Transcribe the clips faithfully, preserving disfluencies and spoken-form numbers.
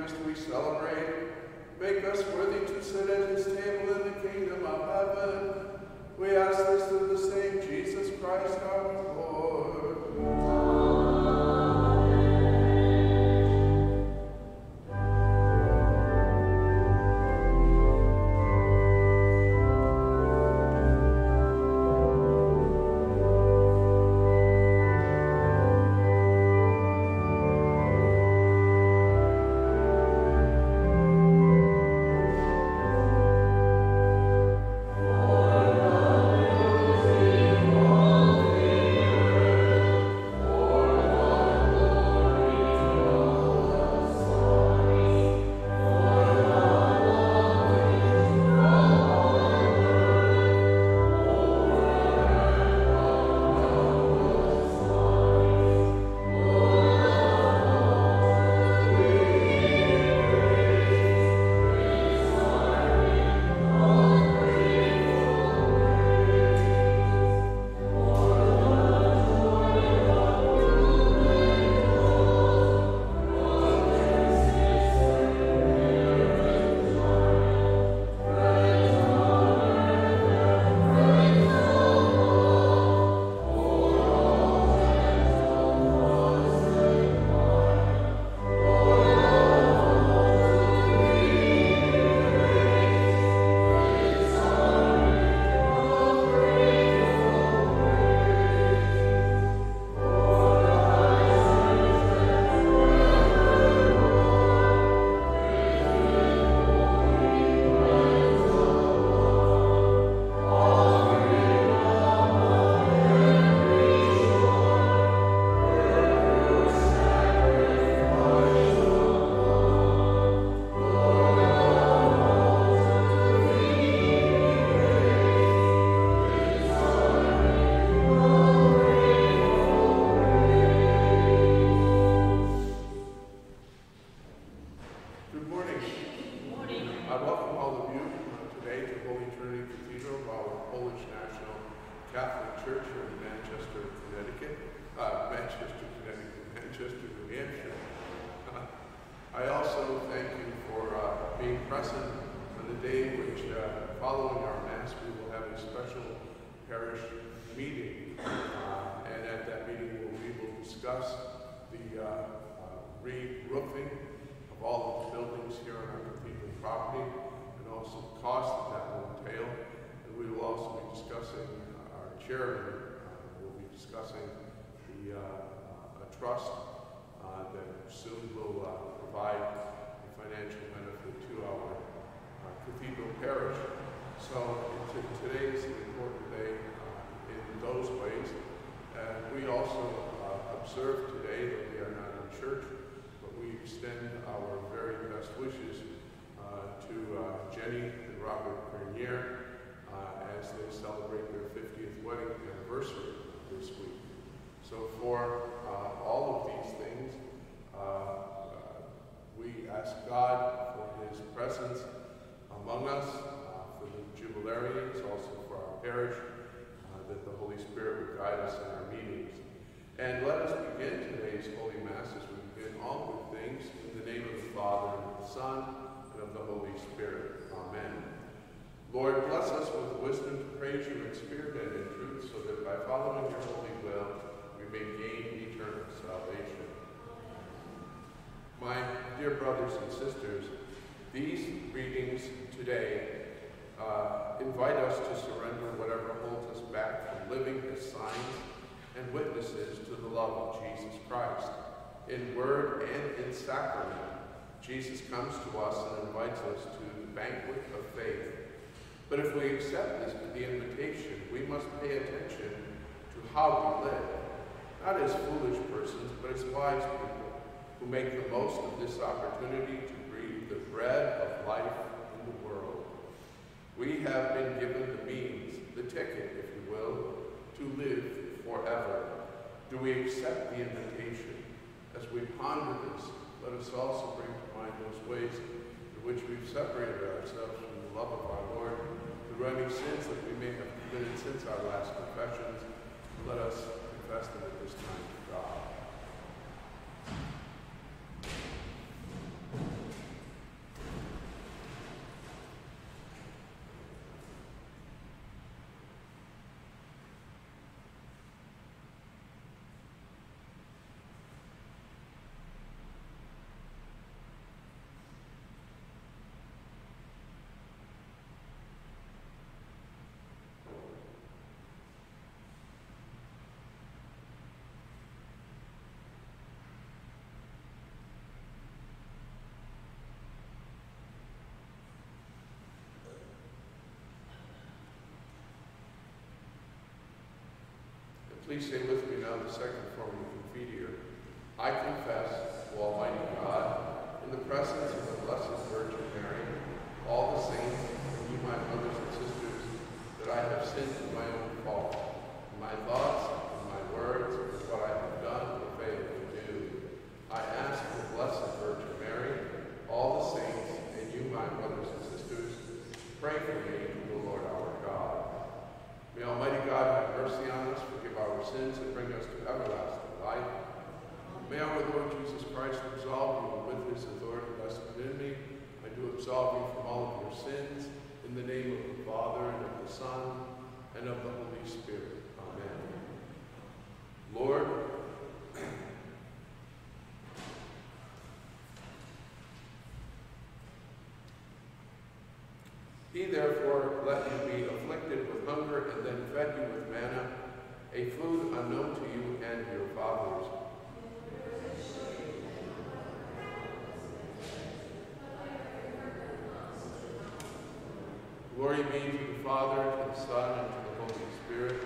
Eucharist we celebrate. Make us worthy to sit at his table in the kingdom of heaven. We ask this through the same Jesus Christ our Lord. Jenny and Robert Grenier uh, as they celebrate their fiftieth wedding anniversary this week. So for uh, all of these things, uh, uh, we ask God for his presence among us, uh, for the jubilarians, also for our parish, uh, that the Holy Spirit would guide us in our meetings. And let us begin today's Holy Mass as we begin all good things in the name of the Father, and the Son, of the Holy Spirit. Amen. Lord, bless us with wisdom to praise you in spirit and in truth, so that by following your holy will, we may gain eternal salvation. My dear brothers and sisters, these readings today uh, invite us to surrender whatever holds us back from living as signs and witnesses to the love of Jesus Christ, in word and in sacrament. Jesus comes to us and invites us to the banquet of faith. But if we accept this with the invitation, we must pay attention to how we live, not as foolish persons, but as wise people who make the most of this opportunity to breathe the bread of life in the world. We have been given the means, the ticket, if you will, to live forever. Do we accept the invitation? As we ponder this, let us also bring to mind those ways in which we've separated ourselves from the love of our Lord, the running sins that we may have committed since our last confessions. Let us confess them at this time to God. Please say with me now the second form of the Confiteor. I confess to Almighty God, in the presence of the Blessed Virgin Mary, all the saints, and you, my brothers and sisters, that I have sinned in my own fault, in my thoughts, in my words, in what I have done or failed to do. I ask the Blessed Virgin Mary, all the saints, and you, my brothers and sisters, pray for me to the Lord our God. May Almighty God have mercy on us, forgive our sins, and bring us to everlasting life. May our Lord Jesus Christ absolve you with his authority, blessed enemy. I do absolve you from all of your sins, in the name of the Father, and of the Son, and of the Holy Spirit. Amen. Lord, he therefore let you be afflicted with hunger, and then fed you with manna, a food unknown to you and your fathers. Glory be to the Father, to the Son, and to the Holy Spirit.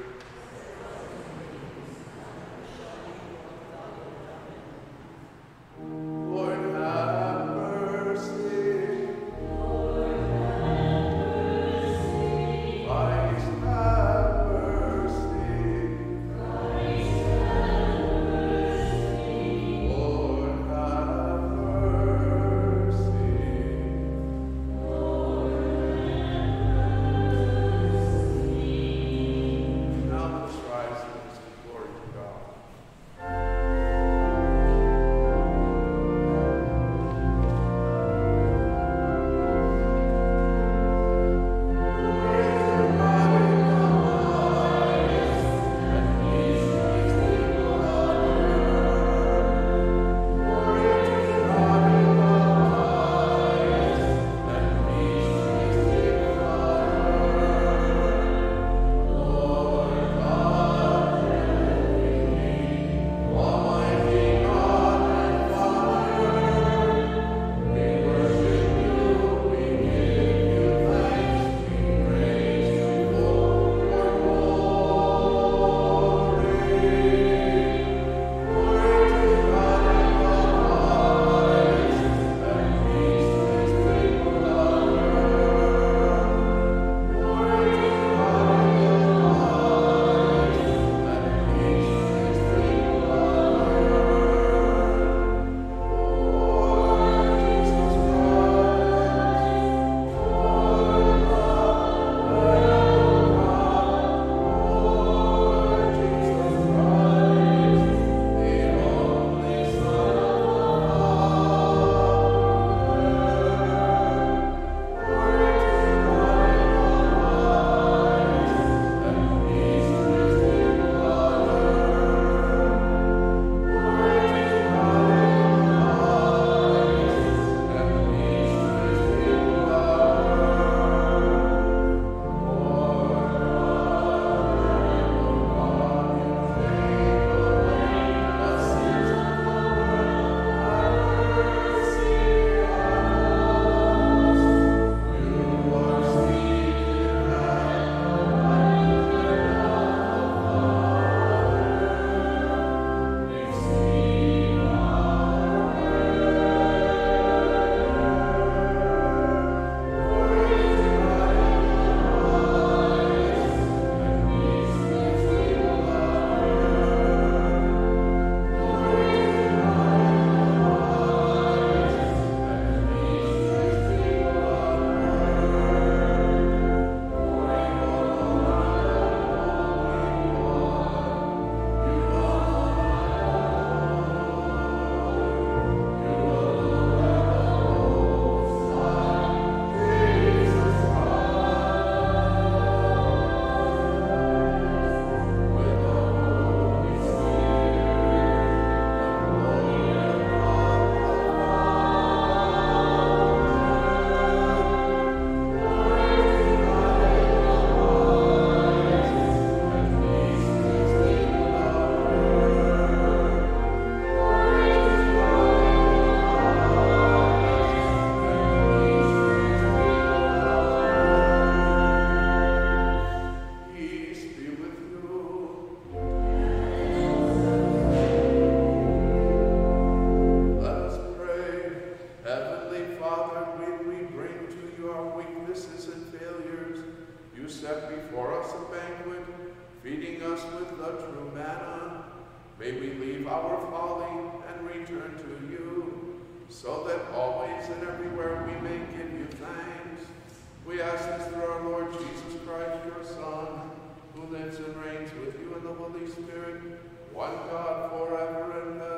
Father, when we bring to you our weaknesses and failures, you set before us a banquet, feeding us with the true manna. May we leave our folly and return to you, so that always and everywhere we may give you thanks. We ask this through our Lord Jesus Christ, your Son, who lives and reigns with you in the Holy Spirit, one God forever and ever.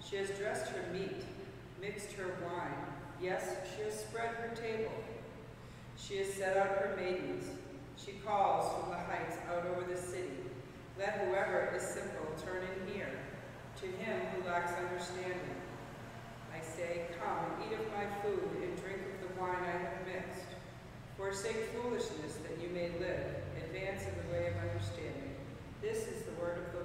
She has dressed her meat, mixed her wine. Yes, she has spread her table. She has set out her maidens. She calls from the heights out over the city. Let whoever is simple turn in here, to him who lacks understanding. I say, come, eat of my food, and drink of the wine I have mixed. Forsake foolishness, that you may live. Advance in the way of understanding. This is the word of the Lord.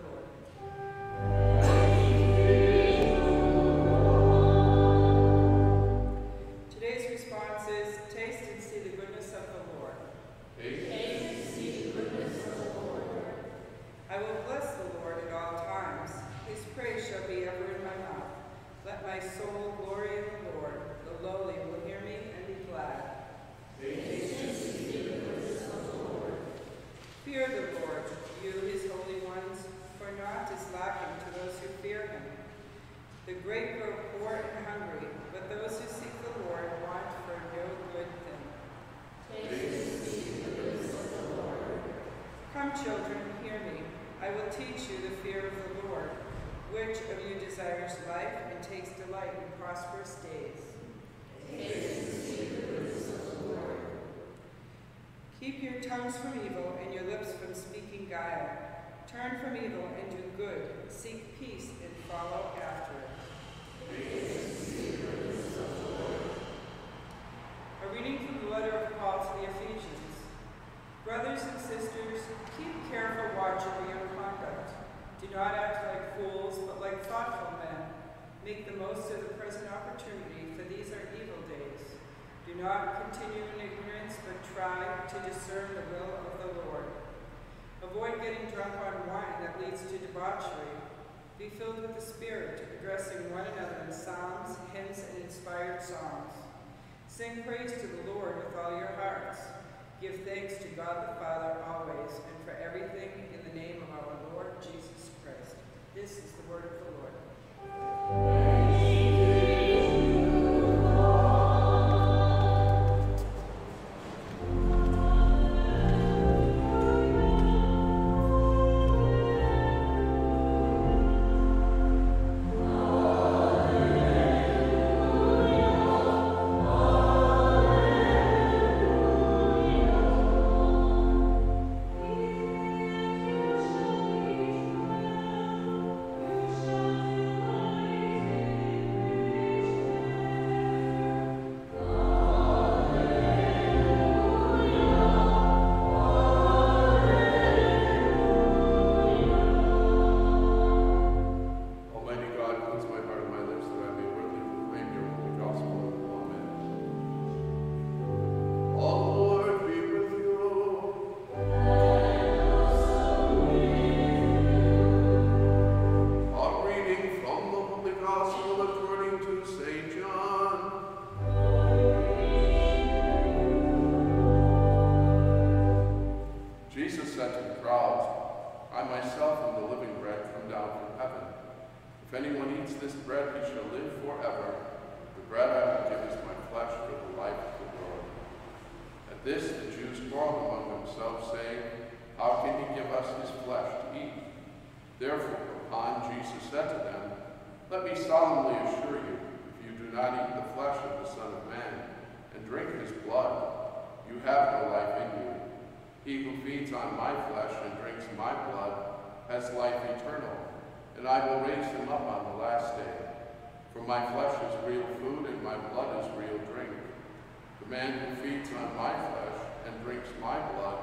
The man who feeds on my flesh and drinks my blood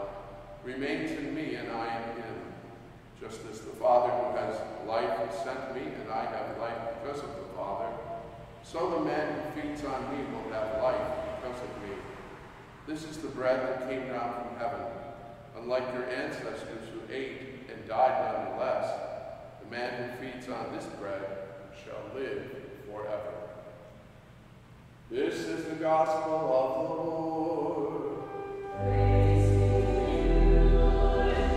remains in me and I in him. Just as the Father who has life has sent me and I have life because of the Father, so the man who feeds on me will have life because of me. This is the bread that came down from heaven. Unlike your ancestors who ate and died nonetheless, the man who feeds on this bread shall live forever. This is the gospel of the Lord. Praise to you, Lord Jesus Christ.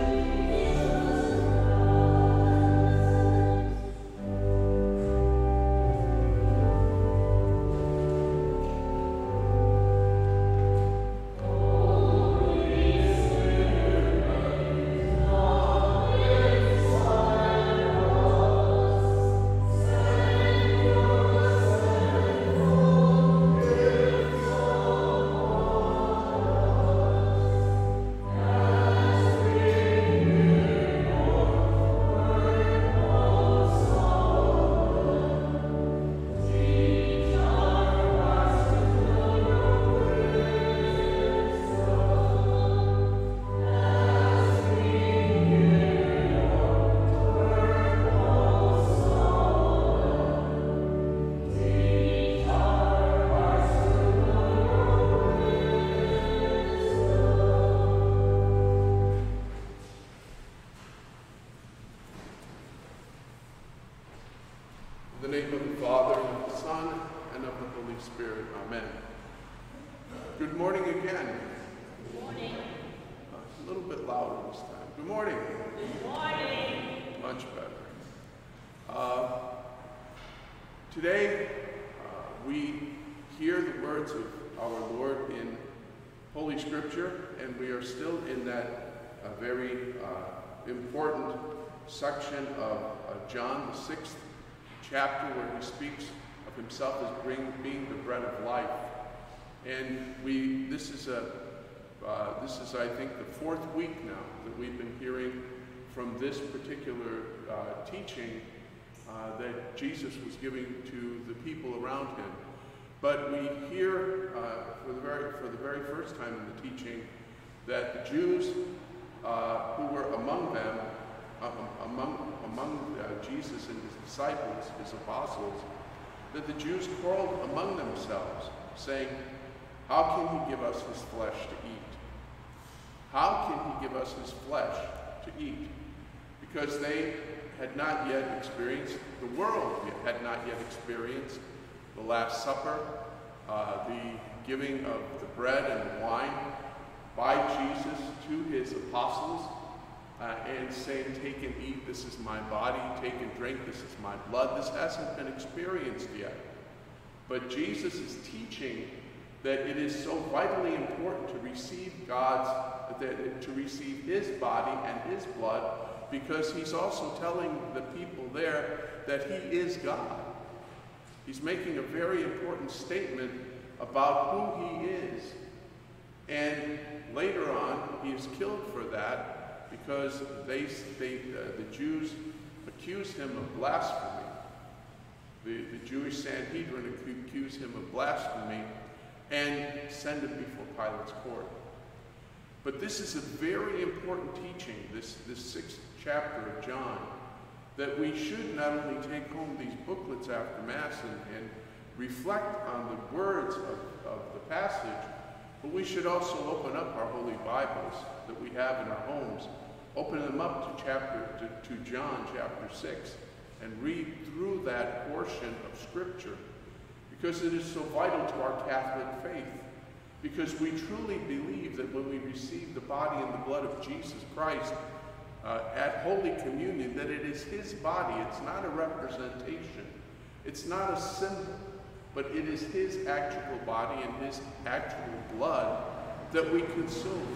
Holy Spirit, now inside us, send your important section of uh, John, the sixth chapter, where he speaks of himself as being, being the bread of life. And we, this is a, uh, this is I think the fourth week now that we've been hearing from this particular uh, teaching uh, that Jesus was giving to the people around him. But we hear uh, for the very for the very first time in the teaching that the Jews Uh, who were among them, um, among, among uh, Jesus and his disciples, his apostles, that the Jews quarreled among themselves, saying, how can he give us his flesh to eat? How can he give us his flesh to eat? Because they had not yet experienced, the world had not yet experienced the Last Supper, uh, the giving of the bread and the wine by Jesus to his apostles, uh, and saying, take and eat, this is my body, take and drink, this is my blood. This hasn't been experienced yet. But Jesus is teaching that it is so vitally important to receive God's, that, to receive his body and his blood, because he's also telling the people there that he is God. He's making a very important statement about who he is. And later on, he is killed for that because they, they, uh, the Jews accused him of blasphemy. The, the Jewish Sanhedrin accused him of blasphemy and send him before Pilate's court. But this is a very important teaching, this, this sixth chapter of John, that we should not only take home these booklets after Mass and, and reflect on the words of, of the passage, but we should also open up our Holy Bibles that we have in our homes, open them up to, chapter, to, to John chapter six, and read through that portion of Scripture, because it is so vital to our Catholic faith, because we truly believe that when we receive the body and the blood of Jesus Christ uh, at Holy Communion, that it is his body. It's not a representation. It's not a symbol. But it is his actual body and his actual blood that we consume.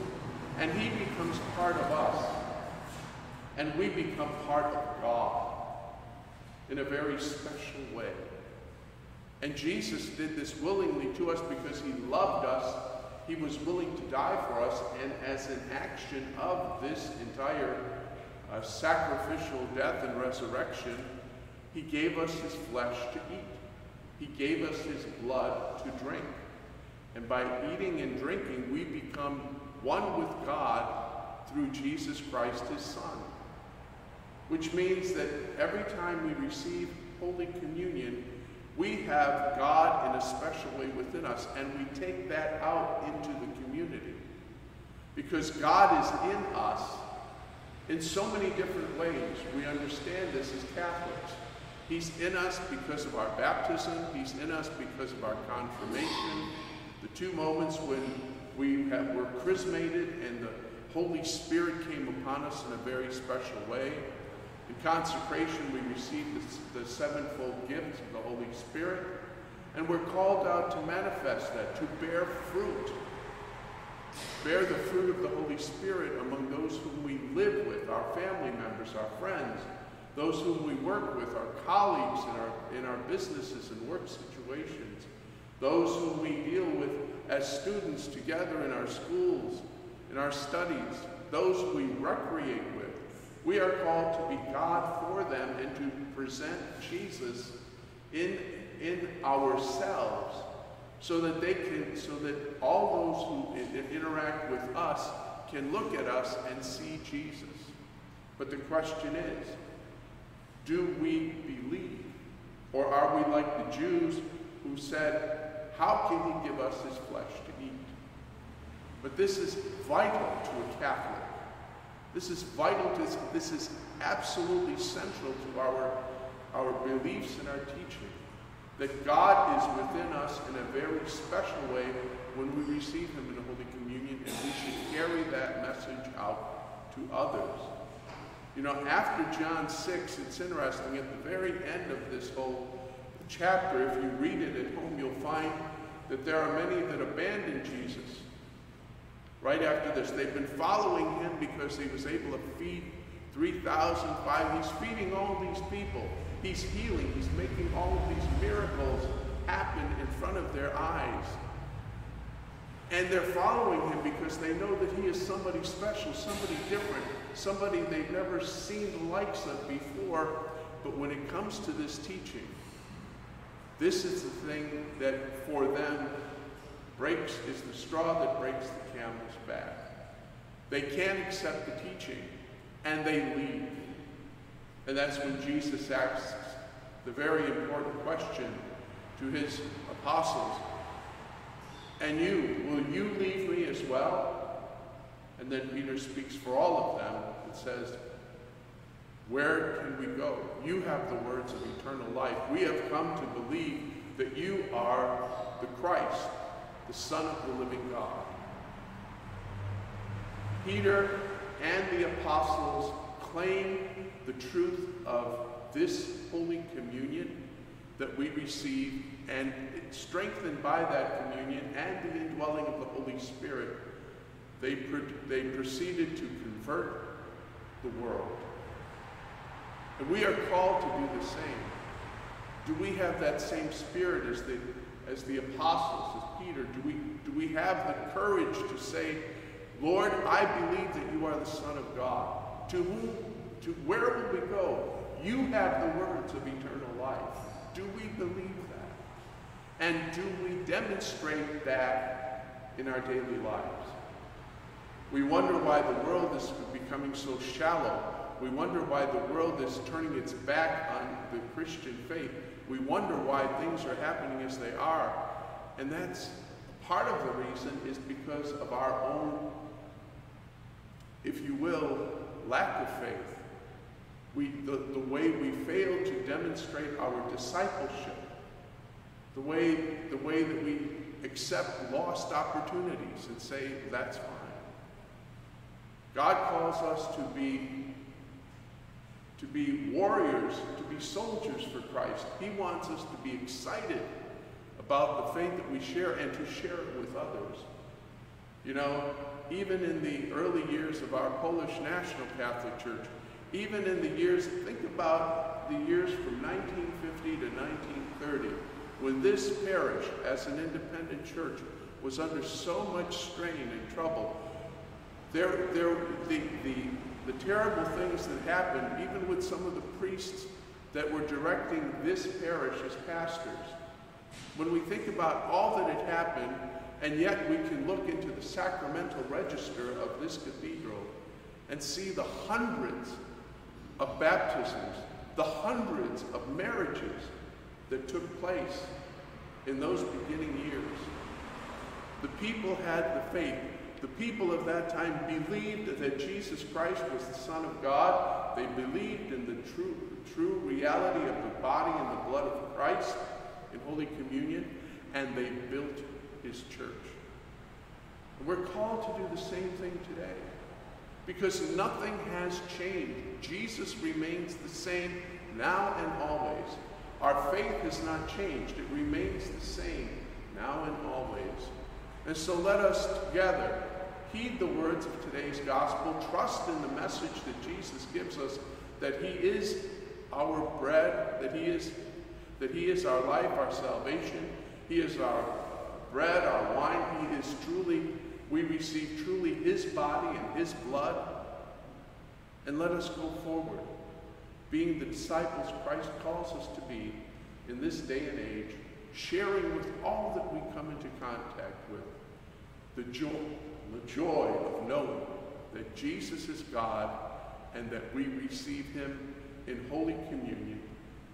And he becomes part of us. And we become part of God in a very special way. And Jesus did this willingly to us because he loved us. He was willing to die for us. And as an action of this entire uh, sacrificial death and resurrection, he gave us his flesh to eat. He gave us his blood to drink. And by eating and drinking, we become one with God through Jesus Christ, his Son. Which means that every time we receive Holy Communion, we have God in a special way within us, and we take that out into the community. Because God is in us in so many different ways. We understand this as Catholics. He's in us because of our baptism. He's in us because of our confirmation. The two moments when we have, were chrismated and the Holy Spirit came upon us in a very special way. In consecration, we receive the, the sevenfold gift of the Holy Spirit, and we're called out to manifest that, to bear fruit. Bear the fruit of the Holy Spirit among those whom we live with, our family members, our friends, those whom we work with, our colleagues in our, in our businesses and work situations, those whom we deal with as students together in our schools, in our studies, those we recreate with. We are called to be God for them and to present Jesus in, in ourselves so that they can, so that all those who interact with us can look at us and see Jesus. But the question is, do we believe? Or are we like the Jews who said, how can he give us his flesh to eat? But this is vital to a Catholic. This is vital to, this is absolutely central to our, our beliefs and our teaching, that God is within us in a very special way when we receive him in the Holy Communion, and we should carry that message out to others. You know, after John six, it's interesting, at the very end of this whole chapter, if you read it at home, you'll find that there are many that abandon Jesus. Right after this, they've been following him because he was able to feed three thousand, he's feeding all these people. He's healing, he's making all of these miracles happen in front of their eyes. And they're following him because they know that he is somebody special, somebody different, somebody they've never seen the likes of before. But when it comes to this teaching, this is the thing that for them breaks, is the straw that breaks the camel's back. They can't accept the teaching, and they leave. And that's when Jesus asks the very important question to his apostles, and you, will you leave me as well? And then Peter speaks for all of them and says, where can we go? You have the words of eternal life. We have come to believe that you are the Christ, the Son of the living God. Peter and the apostles claim the truth of this Holy Communion that we receive, and strengthened by that communion and the indwelling of the Holy Spirit, they, pro they proceeded to convert the world. And we are called to do the same. Do we have that same spirit as the As the apostles, as Peter? Do we, do we have the courage to say, Lord, I believe that you are the Son of God. To whom, to where will we go? You have the words of eternal life. Do we believe that? And do we demonstrate that in our daily lives? We wonder why the world is becoming so shallow. We wonder why the world is turning its back on the Christian faith. We wonder why things are happening as they are. And that's part of the reason is because of our own, if you will, lack of faith. We, the, the way we fail to demonstrate our discipleship. The way, the way that we accept lost opportunities and say, that's fine. God calls us to be to be warriors, to be soldiers for Christ. He wants us to be excited about the faith that we share and to share it with others. You know, even in the early years of our Polish National Catholic Church, even in the years, think about the years from nineteen fifty to nineteen thirty, when this parish, as an independent church, was under so much strain and trouble. There, there, the, the, The terrible things that happened, even with some of the priests that were directing this parish as pastors. When we think about all that had happened, And yet we can look into the sacramental register of this cathedral and see the hundreds of baptisms, the hundreds of marriages that took place in those beginning years. The people had the faith. The people of that time believed that Jesus Christ was the Son of God. They believed in the true, true reality of the body and the blood of Christ in Holy Communion, and they built his church. And we're called to do the same thing today, because nothing has changed. Jesus remains the same now and always. Our faith has not changed. It remains the same now and always. And so let us together heed the words of today's gospel, trust in the message that Jesus gives us, that he is our bread, that he is, that he is our life, our salvation, he is our bread, our wine, he is truly, we receive truly his body and his blood. And let us go forward, being the disciples Christ calls us to be in this day and age, sharing with all that we come into contact with the joy, the joy of knowing that Jesus is God and that we receive him in Holy Communion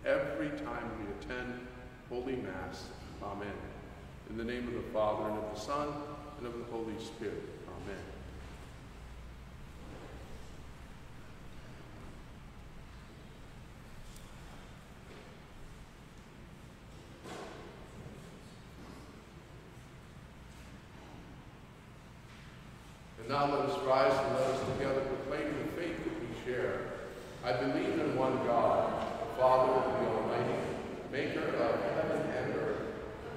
every time we attend Holy Mass. Amen. In the name of the Father, and of the Son, and of the Holy Spirit. Amen. Now let us rise and let us together proclaim the faith that we share. I believe in one God, the Father of the Almighty, maker of heaven and earth,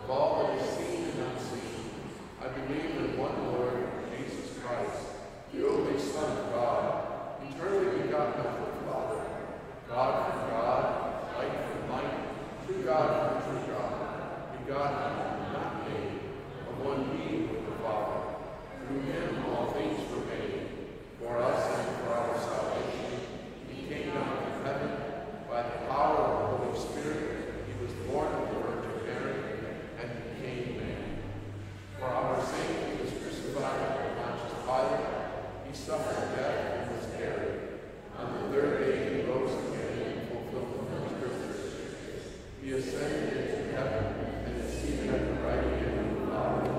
of all that is seen and unseen. I believe in one Lord, Jesus Christ, the only Son of God, eternally begotten of the Father, God from God, light from light, true God from true God, begotten and not made, of one being with the Father. Through him all things were made, for us and for our salvation. He came down from heaven by the power of the Holy Spirit. He was born of the Virgin Mary and became man. For our sake he was crucified by Pontius Pilate. He suffered death and was buried. On the third day he rose again and fulfilled the Scriptures. He ascended into heaven and is seated at the right hand of the Father.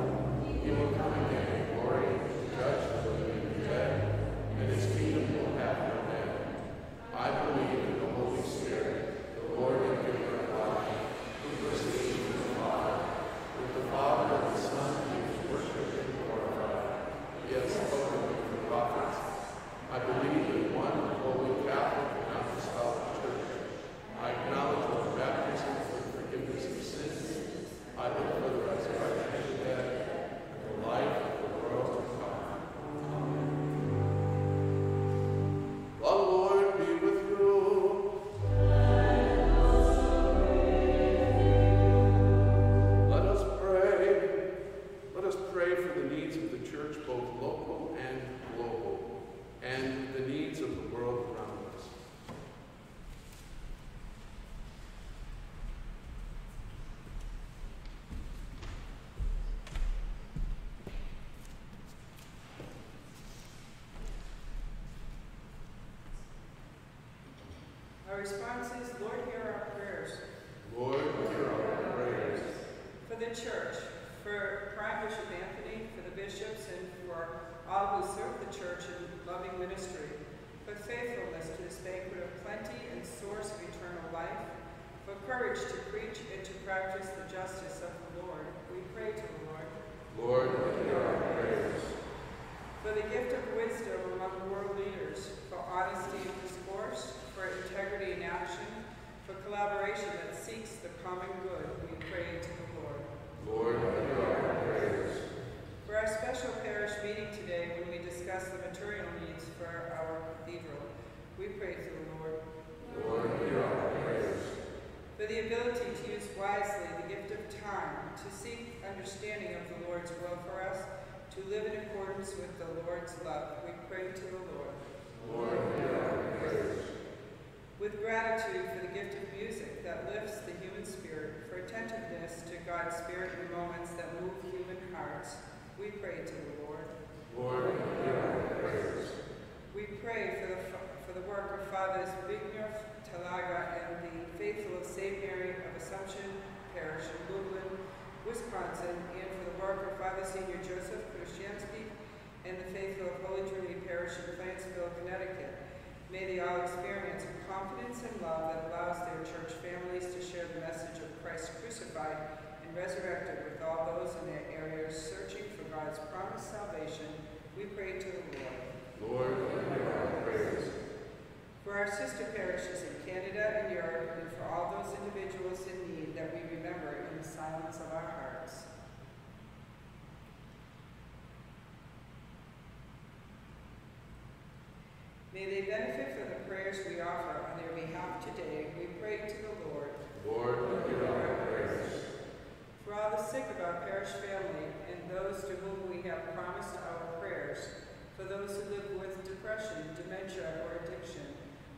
He will come again. Judge the living and the dead, and his kingdom will have no end. I believe in the Holy Spirit, the Lord and giver of life, who proceeds from the Father, with the Father and the Son, who is worshipped and glorified. He has spoken with the prophets. I believe in one holy Catholic and apostolic church. I acknowledge the baptism for the forgiveness of sins. I look for the resurrection of the dead, and the life. Our response is, Lord, hear our prayers. Lord, hear our prayers. For the Church, for Prime Bishop Anthony, for the bishops, and for all who serve the Church in loving ministry, for faithfulness to this banquet of plenty and source of eternal life, for courage to preach and to practice the justice of the Lord, we pray to the Lord. Lord, hear our prayers. For the gift of wisdom among world leaders, for honesty of discourse, for integrity in action, for collaboration that seeks the common good, we pray to the Lord. Lord, hear our prayers. For our special parish meeting today, when we discuss the material needs for our cathedral, we pray to the Lord. Lord, hear our prayers. For the ability to use wisely the gift of time, to seek understanding of the Lord's will for us, to live in accordance with the Lord's love, we pray to the Lord. Lord, hear our prayers. With gratitude for the gift of music, that lifts the human spirit, for attentiveness to God's spirit in moments that move human hearts, we pray to the Lord. Lord, hear our prayers. We pray for the, for the work of Fathers Wignerf Talaga and the faithful of Saint Mary of Assumption Parish in Lublin, Wisconsin, and for the work of Father Senior Joseph Krasinski and the faithful of Holy Trinity Parish in Plantsville, Connecticut. May they all experience a confidence and love that allows their church families to share the message of Christ crucified and resurrected with all those in their areas searching for God's promised salvation. We pray to the Lord. Lord, hear our prayers. For our sister parishes in Canada and Europe, and for all those individuals in need that we remember in the silence of our hearts. May they benefit from the prayers we offer on their behalf today. We pray to the Lord. Lord, hear our prayers. For all the sick of our parish family and those to whom we have promised our prayers, for those who live with depression, dementia, or addiction,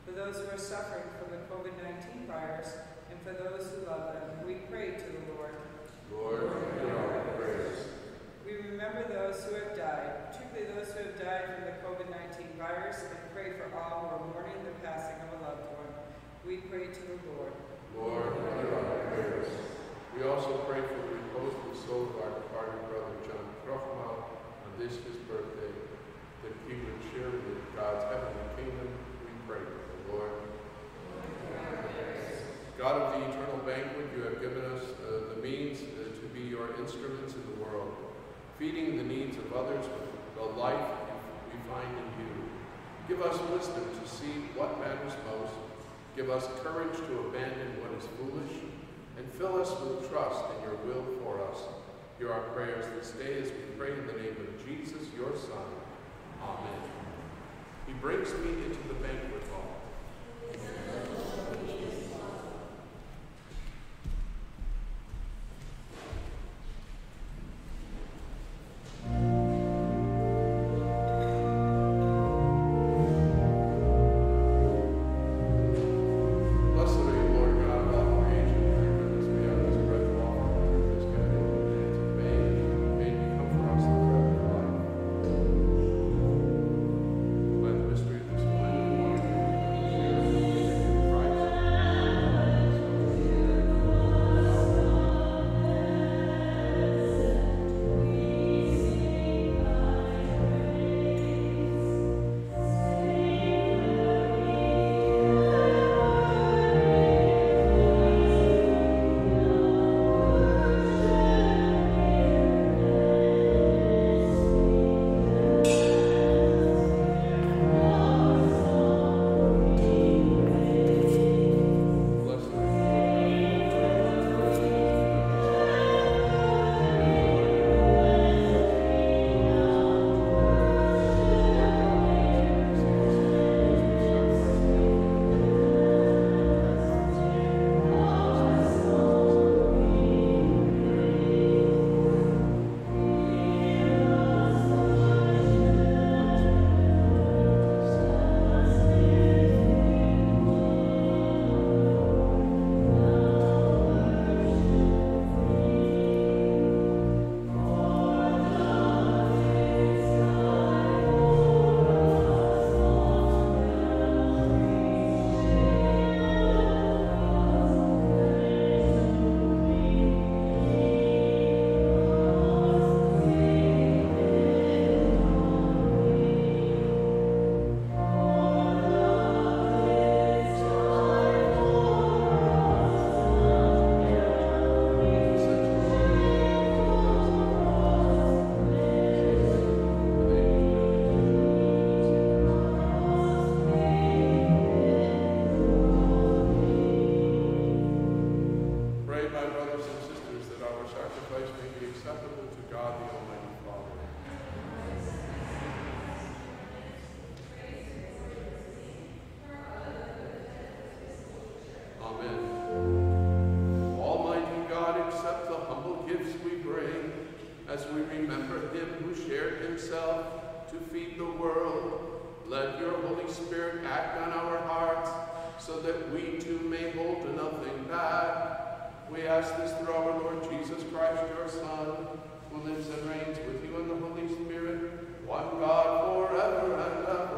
for those who are suffering from the COVID nineteen virus, and for those who love them, we pray to the Lord. Lord, hear our prayers. We remember those who have died, particularly those who have died from the COVID nineteen virus, and pray for all who are mourning the passing of a loved one. We pray to the Lord. Lord, hear our prayers. We also pray for the repose and soul of our departed brother John Krochmal on this his birthday, that he would share with God's heavenly kingdom. We pray to the Lord. God of the eternal banquet, you have given us uh, the means uh, to be your instruments in the world, feeding the needs of others with the life we find in you. Give us wisdom to see what matters most. Give us courage to abandon what is foolish, and fill us with trust in your will for us. Hear our prayers this day as we pray in the name of Jesus, your Son. Amen. He brings me into the banquet hall. so that we too may hold to nothing bad. We ask this through our Lord Jesus Christ, your Son, who lives and reigns with you in the Holy Spirit, one God, forever and ever.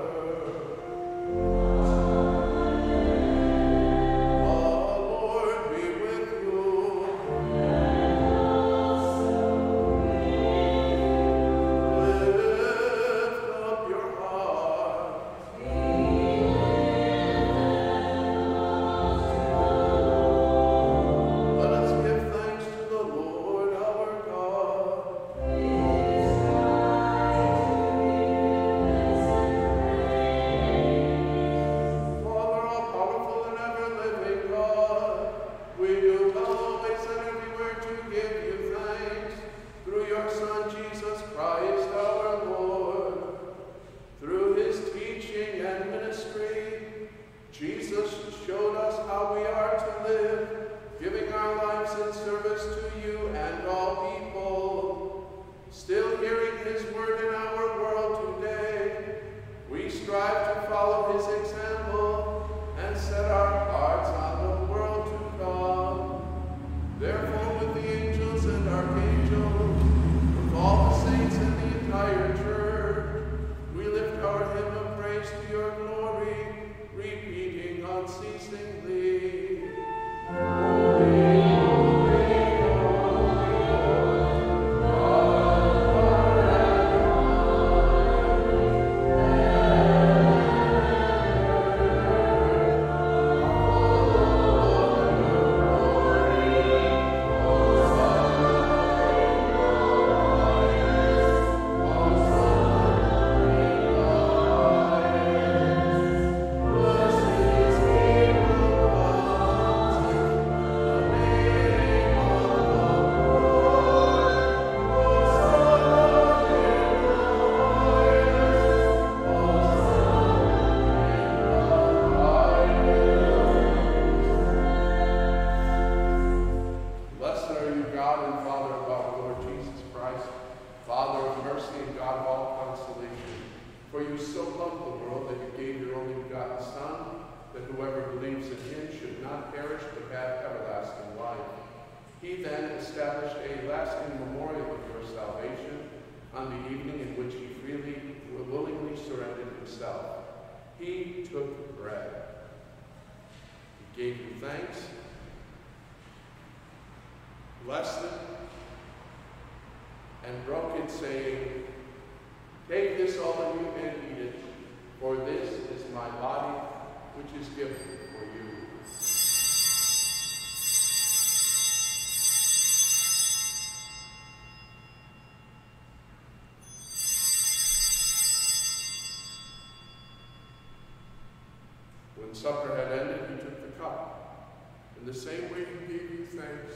When supper had ended, he took the cup. In the same way he gave you thanks,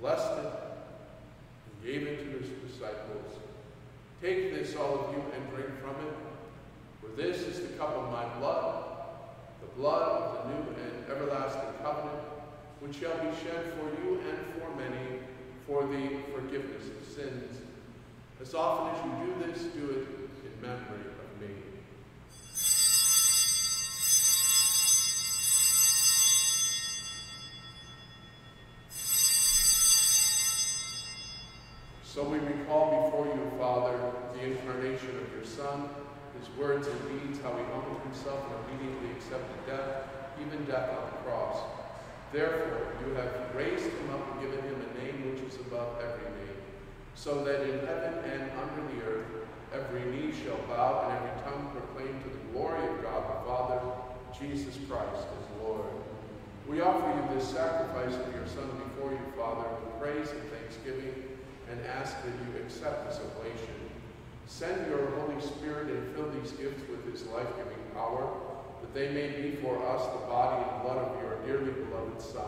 blessed it, and gave it to his disciples. Take this, all of you, and drink from it, for this is the cup of my blood, the blood of the new and everlasting covenant, which shall be shed for you and for many for the forgiveness of sins. As often as you do this, do it in memory of me. So we recall before you, Father, the incarnation of your Son, his words and deeds, how he humbled himself and obediently accepted death, even death on the cross. Therefore, you have raised him up and given him a name which is above every name, so that in heaven and under the earth, every knee shall bow and every tongue proclaim to the glory of God the Father, Jesus Christ as Lord. We offer you this sacrifice of your Son before you, Father, with praise and thanksgiving, and ask that you accept this oblation. Send your Holy Spirit and fill these gifts with his life-giving power, that they may be for us the body and blood of your dearly beloved Son.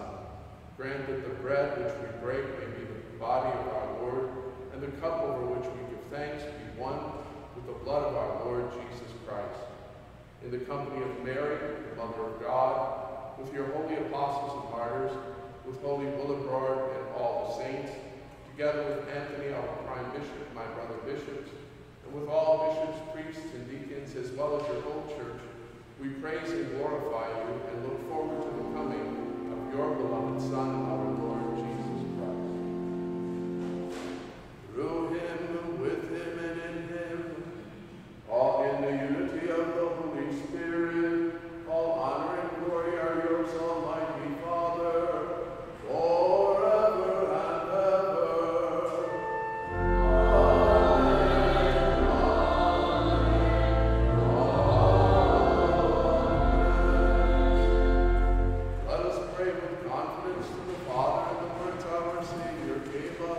Grant that the bread which we break may be the body of our Lord, and the cup over which we give thanks be one with the blood of our Lord Jesus Christ. In the company of Mary, the Mother of God, with your holy apostles and martyrs, with holy Willibrord and all the saints, together with Anthony, our prime bishop, my brother bishops, and with all bishops, priests, and deacons, as well as your whole church, We praise and glorify you and look forward to the coming of your beloved Son, our Lord Jesus Christ. Through him, with him, and in him, all in the unity of the Holy Spirit, all honor and glory are yours, Almighty Father, forever and ever. Amen, amen, amen. Let us pray with confidence to the Father and the words our Savior gave us.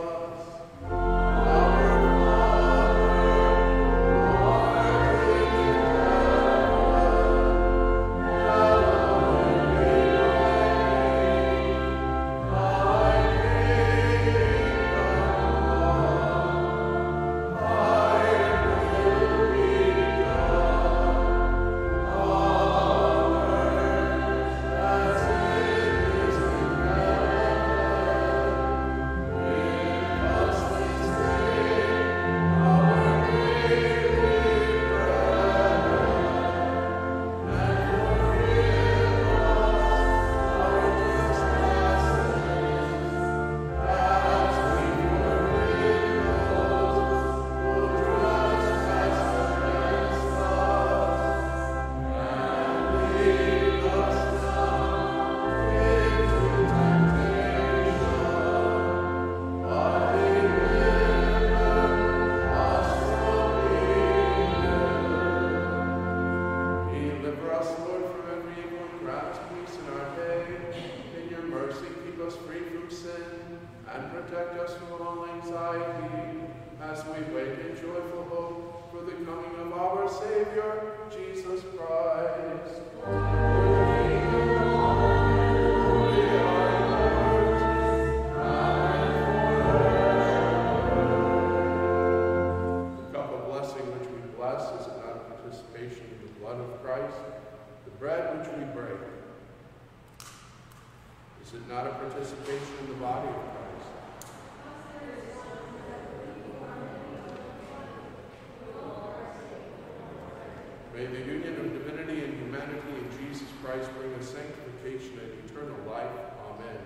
May the union of divinity and humanity in Jesus Christ bring us sanctification and eternal life. Amen.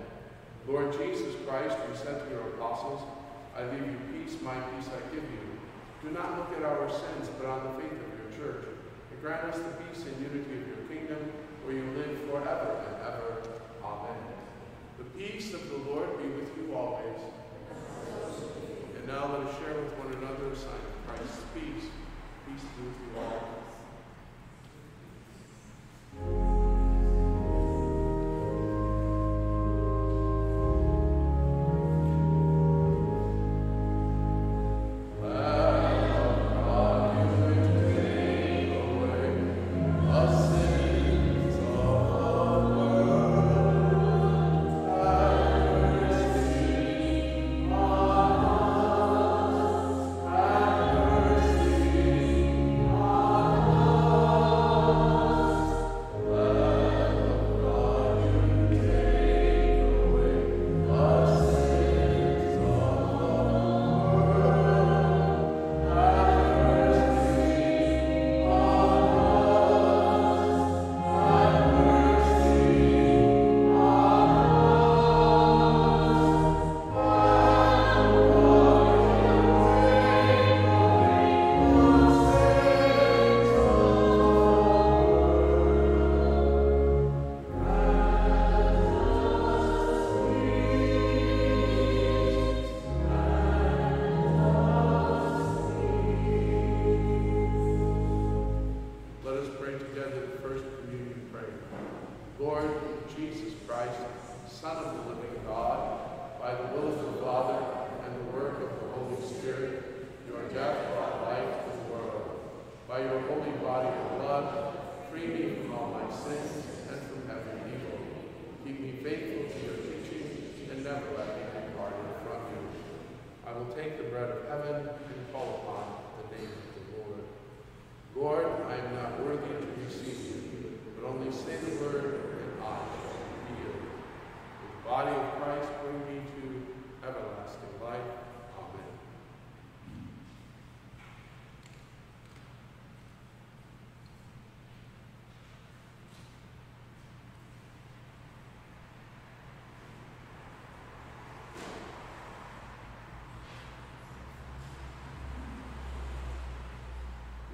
Lord Jesus Christ, who said to your apostles, I leave you peace, my peace I give you. Do not look at our sins, but on the faith of your church. And grant us the peace and unity of your kingdom, where you live forever and ever. Amen. The peace of the Lord be with you always. And now let us share with one another a sign of Christ's peace. Peace be with you all. Thank you.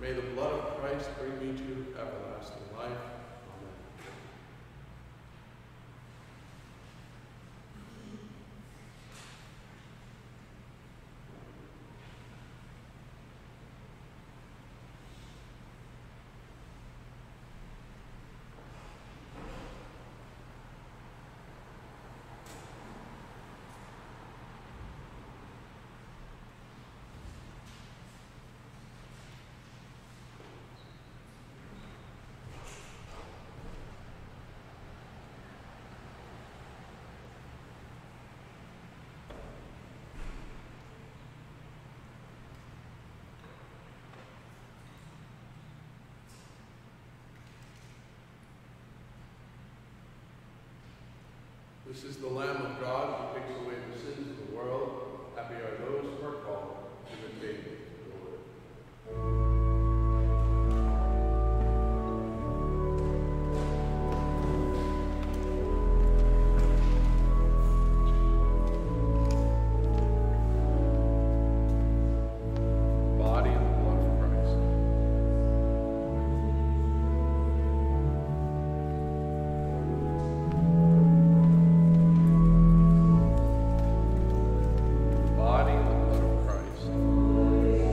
May the blood of Christ bring me to everlasting life. This is the Lamb of God who takes away the sins of the world. Happy are those who are called to the table of the Lord. Body and the blood of Christ.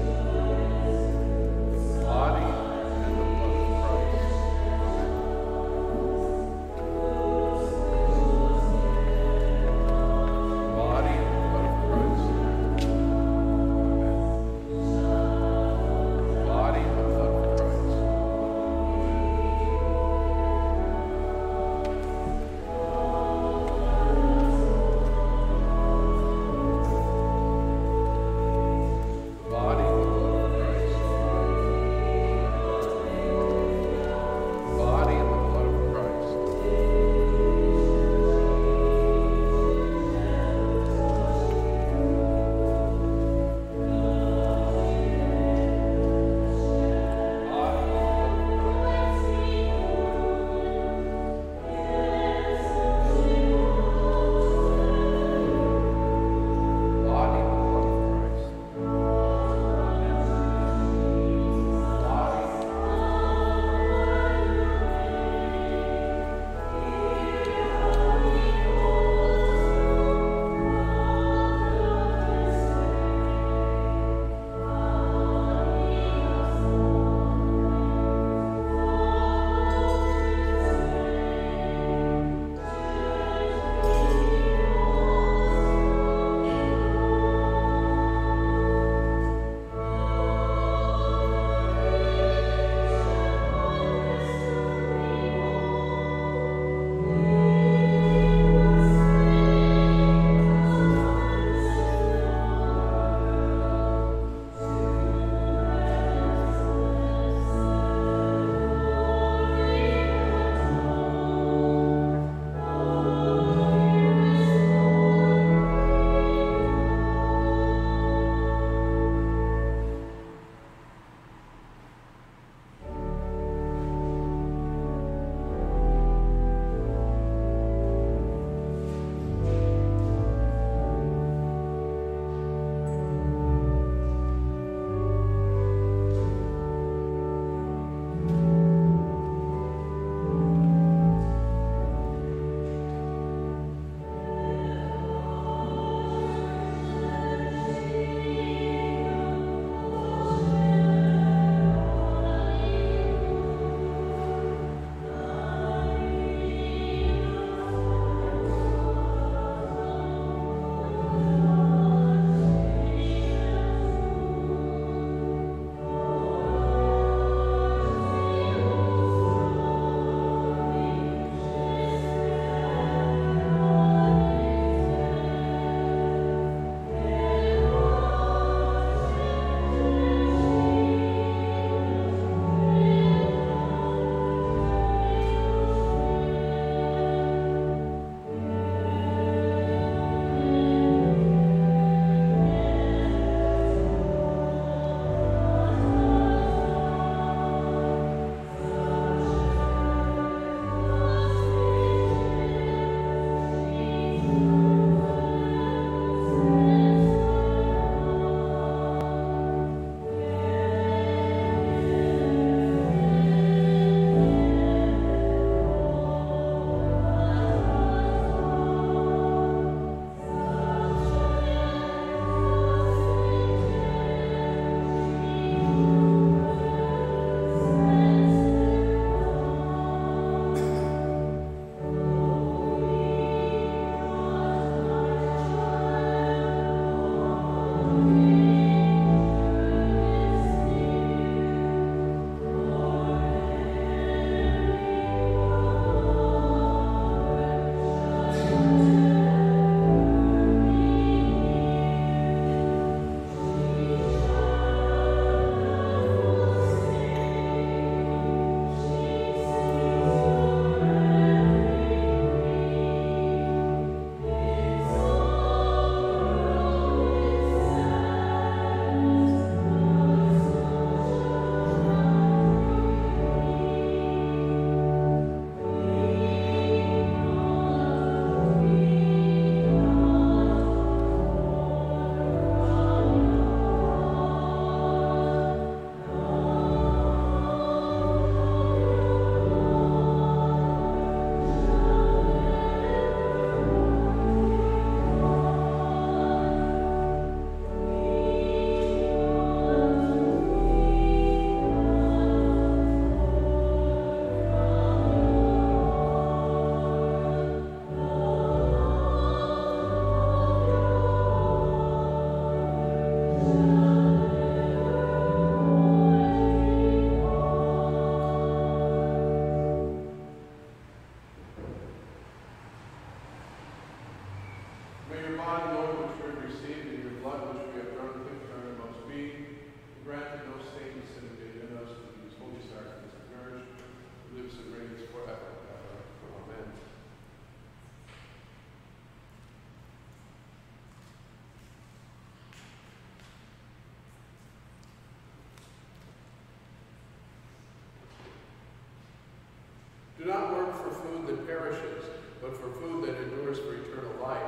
food that perishes, but for food that endures for eternal life,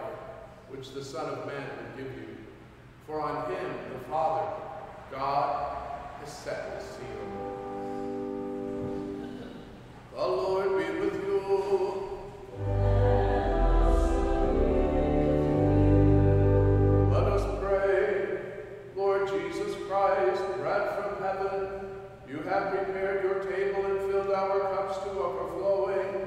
which the Son of Man will give you. For on him, the Father, God, has set his seal. The Lord be with you. Let us pray. Lord Jesus Christ, bread from heaven, you have prepared your table and filled our cups to overflowing.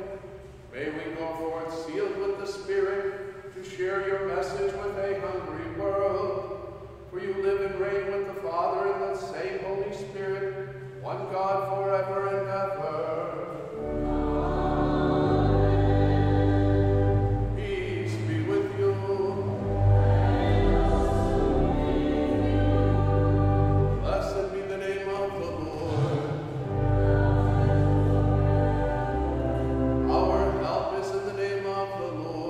May we go forth sealed with the Spirit to share your message with a hungry world. For you live and reign with the Father and the same Holy Spirit, one God forever and ever. Amen. Peace be with you. And also with you. Blessed be the name of the Lord. Our help is in the name of the Lord.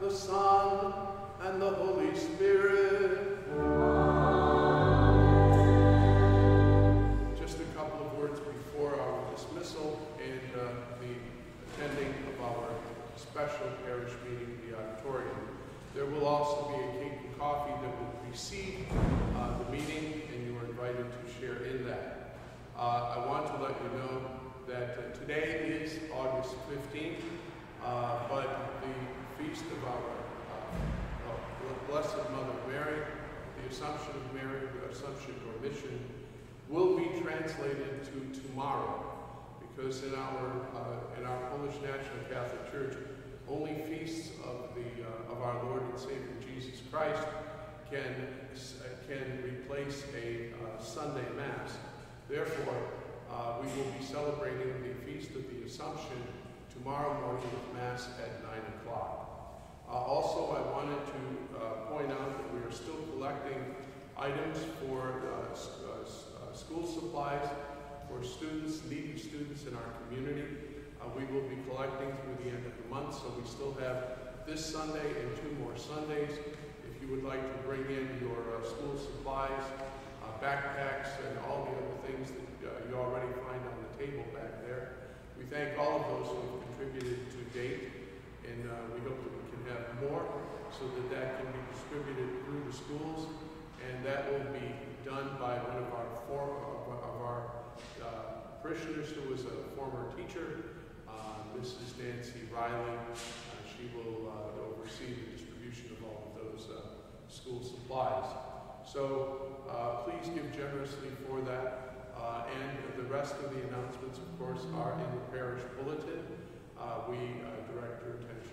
The Son, and the Holy Spirit. Amen. Just a couple of words before our dismissal and uh, the attending of our special parish meeting in the auditorium. There will also be a cake and coffee that will precede uh, the meeting, and you are invited to share in that. Uh, I want to let you know that uh, today is August fifteenth, uh, but the feast of our uh, Blessed Mother Mary, the Assumption of Mary, the Assumption or Mission, will be translated to tomorrow, because in our uh, in our Polish National Catholic Church, only feasts of the uh, of our Lord and Savior Jesus Christ can uh, can replace a uh, Sunday Mass. Therefore, uh, we will be celebrating the feast of the Assumption tomorrow morning with Mass at nine o'clock. Uh, also, I wanted to uh, point out that we are still collecting items for uh, uh, school supplies for students, needy students in our community. Uh, we will be collecting through the end of the month, so we still have this Sunday and two more Sundays. If you would like to bring in your uh, school supplies, uh, backpacks, and all the other things that uh, you already find on the table back there. We thank all of those who have contributed to date, and uh, we hope that we can have more so that that can be distributed through the schools, and that will be done by one of our form of our uh, parishioners who was a former teacher, uh, Missus Nancy Riley. Uh, she will uh, oversee the distribution of all of those uh, school supplies. So uh, please give generously for that. Uh, and the rest of the announcements, of course, are in the parish bulletin. Uh, we uh, direct your attention